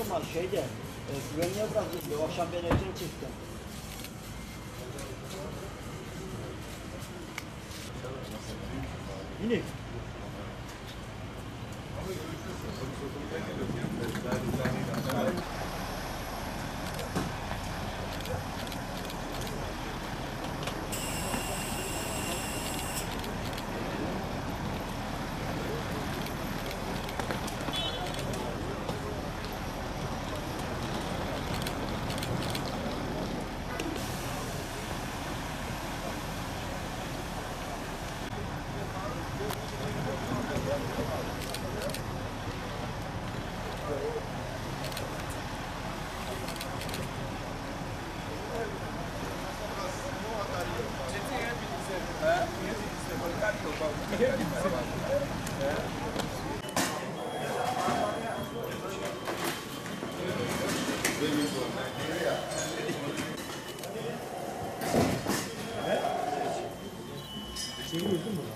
ama şeyde güvenliğe bıraktım diyor. Akşam ben evden çıktım. Minik. Şey gördün mü?